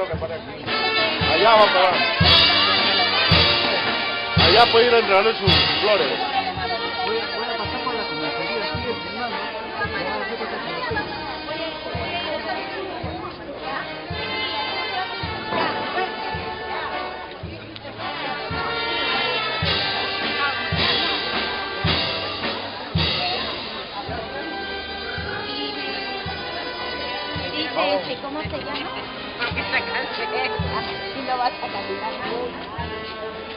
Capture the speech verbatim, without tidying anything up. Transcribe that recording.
creo que para aquí. Allá va para... Allá puede ir a entregarle sus flores. Voy a, voy a pasar por la comisaría, sigue filmando. ¿Cómo se llama? Porque está cansado. Y no vas a caminar.